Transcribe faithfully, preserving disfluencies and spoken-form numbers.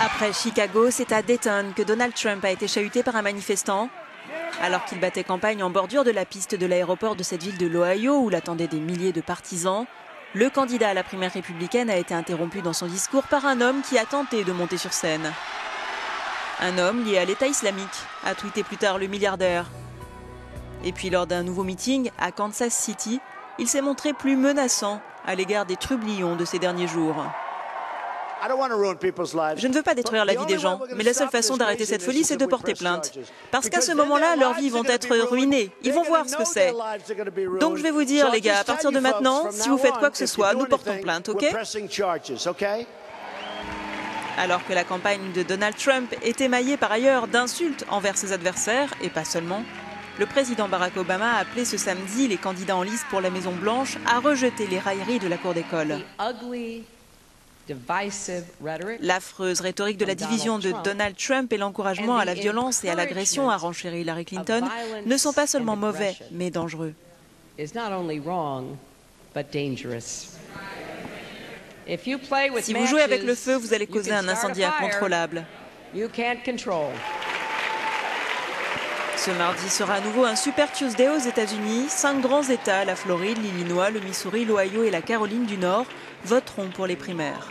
Après Chicago, c'est à Dayton que Donald Trump a été chahuté par un manifestant. Alors qu'il battait campagne en bordure de la piste de l'aéroport de cette ville de l'Ohio, où l'attendaient des milliers de partisans, le candidat à la primaire républicaine a été interrompu dans son discours par un homme qui a tenté de monter sur scène. Un homme lié à l'État islamique, a tweeté plus tard le milliardaire. Et puis lors d'un nouveau meeting à Kansas City, il s'est montré plus menaçant à l'égard des trublions de ces derniers jours. Je ne veux pas détruire la vie des gens, mais la seule façon d'arrêter cette folie, c'est de porter plainte. Parce qu'à ce moment-là, leurs vies vont être ruinées. Ils vont voir ce que c'est. Donc je vais vous dire, les gars, à partir de maintenant, si vous faites quoi que ce soit, nous portons plainte, ok ? Alors que la campagne de Donald Trump est émaillée par ailleurs d'insultes envers ses adversaires, et pas seulement, le président Barack Obama a appelé ce samedi les candidats en lice pour la Maison-Blanche à rejeter les railleries de la cour d'école. L'affreuse rhétorique de la division de Donald Trump et l'encouragement à la violence et à l'agression, a renchéri Hillary Clinton, ne sont pas seulement mauvais, mais dangereux. Si vous jouez avec le feu, vous allez causer un incendie incontrôlable. Ce mardi sera à nouveau un Super Tuesday aux États-Unis. Cinq grands États, la Floride, l'Illinois, le Missouri, l'Ohio et la Caroline du Nord, voteront pour les primaires.